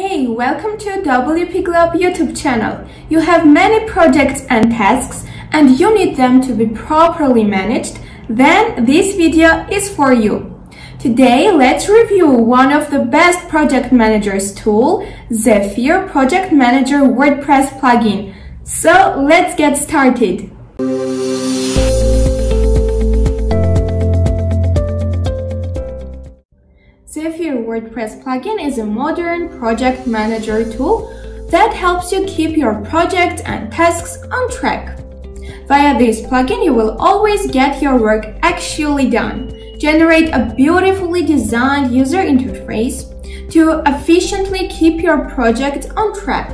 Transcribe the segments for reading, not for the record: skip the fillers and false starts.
Hey, welcome to WPGlob YouTube channel. You have many projects and tasks and you need them to be properly managed, then this video is for you. Today, let's review one of the best project managers tool, Zephyr Project Manager WordPress plugin. So, let's get started. Zephyr WordPress plugin is a modern project manager tool that helps you keep your projects and tasks on track. Via this plugin, you will always get your work actually done, generate a beautifully designed user interface to efficiently keep your project on track.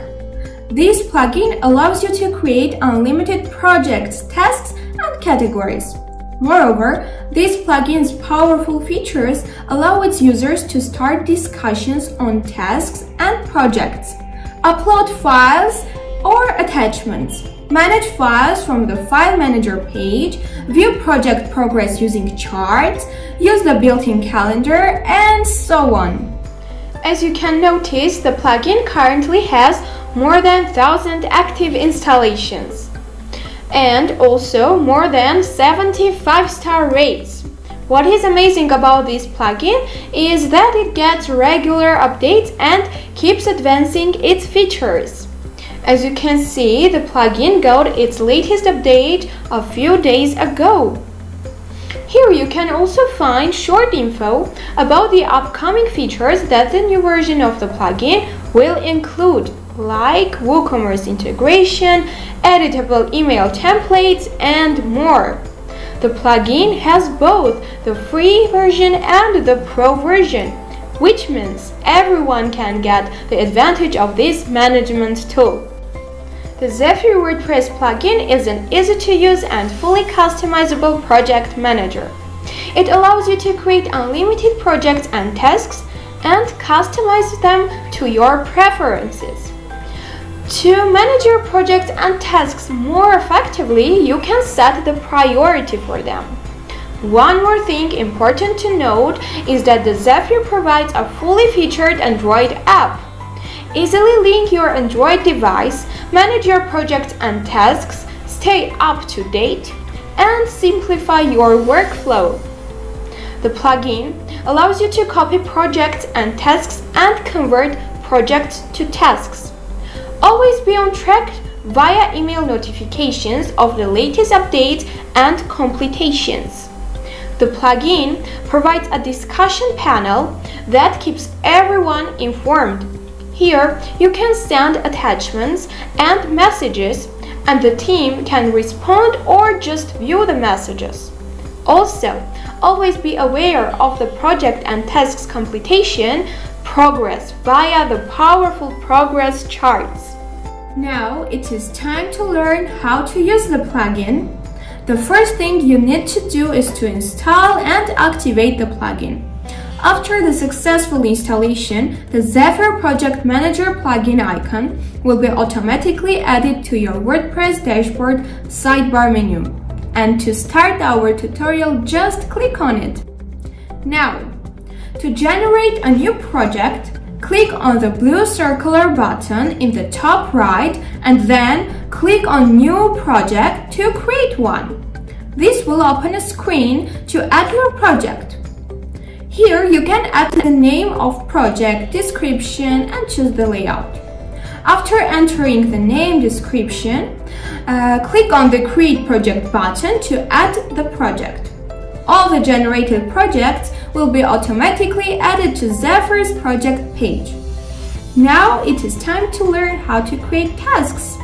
This plugin allows you to create unlimited projects, tasks, and categories. Moreover, this plugin's powerful features allow its users to start discussions on tasks and projects, upload files or attachments, manage files from the File Manager page, view project progress using charts, use the built-in calendar, and so on. As you can notice, the plugin currently has more than 1,000 active installations and also more than 75-star rates. What is amazing about this plugin is that it gets regular updates and keeps advancing its features. As you can see, the plugin got its latest update a few days ago. Here you can also find short info about the upcoming features that the new version of the plugin will include, like WooCommerce integration, editable email templates, and more. The plugin has both the free version and the pro version, which means everyone can get the advantage of this management tool. The Zephyr WordPress plugin is an easy-to-use and fully customizable project manager. It allows you to create unlimited projects and tasks and customize them to your preferences. To manage your projects and tasks more effectively, you can set the priority for them. One more thing important to note is that the Zephyr provides a fully featured Android app. Easily link your Android device, manage your projects and tasks, stay up to date, and simplify your workflow. The plugin allows you to copy projects and tasks and convert projects to tasks. Always be on track via email notifications of the latest updates and completions. The plugin provides a discussion panel that keeps everyone informed. Here, you can send attachments and messages, and the team can respond or just view the messages. Also, always be aware of the project and tasks completion progress via the powerful progress charts. Now it is time to learn how to use the plugin. The first thing you need to do is to install and activate the plugin. After the successful installation, the Zephyr Project Manager plugin icon will be automatically added to your WordPress dashboard sidebar menu. And to start our tutorial, just click on it. Now, to generate a new project, click on the blue circular button in the top right and then click on New Project to create one. This will open a screen to add your project. Here you can add the name of project, description, and choose the layout. After entering the name description, click on the Create Project button to add the project. All the generated projects will be automatically added to Zephyr's project page. Now it is time to learn how to create tasks.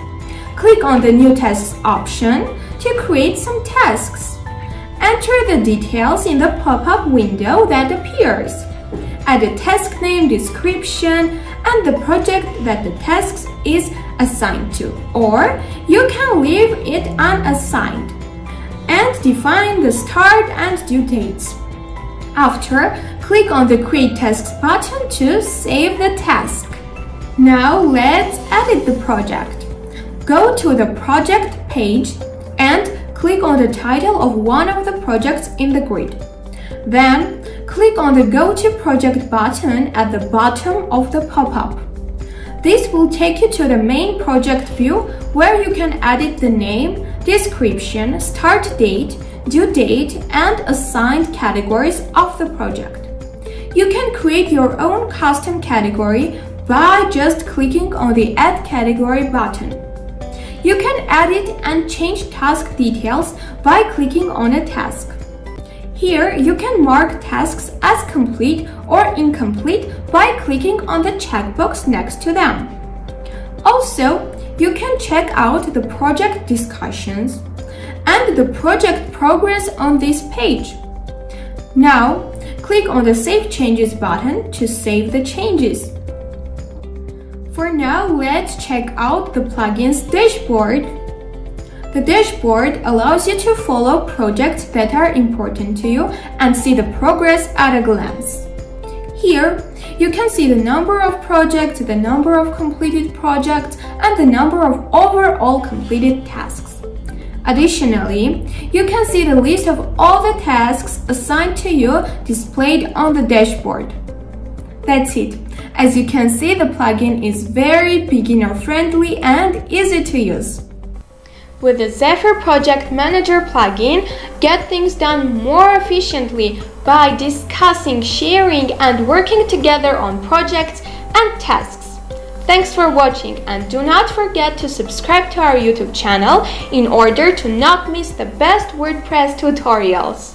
Click on the New Tasks option to create some tasks. Enter the details in the pop-up window that appears. Add a task name, description, and the project that the task is assigned to, or you can leave it unassigned, and define the start and due dates. After, click on the Create Tasks button to save the task. Now let's edit the project. Go to the project page and click on the title of one of the projects in the grid. Then, click on the Go to Project button at the bottom of the pop-up. This will take you to the main project view where you can edit the name, description, start date, due date, and assigned categories of the project. You can create your own custom category by just clicking on the Add Category button. You can edit and change task details by clicking on a task. Here, you can mark tasks as complete or incomplete by clicking on the checkbox next to them. Also, you can check out the project discussions and the project progress on this page. Now, click on the Save Changes button to save the changes. For now, let's check out the plugins dashboard. The dashboard allows you to follow projects that are important to you and see the progress at a glance. Here, you can see the number of projects, the number of completed projects, and the number of overall completed tasks. Additionally, you can see the list of all the tasks assigned to you displayed on the dashboard. That's it. As you can see, the plugin is very beginner-friendly and easy to use. With the Zephyr Project Manager plugin, get things done more efficiently by discussing, sharing, and working together on projects and tasks. Thanks for watching, and do not forget to subscribe to our YouTube channel in order to not miss the best WordPress tutorials.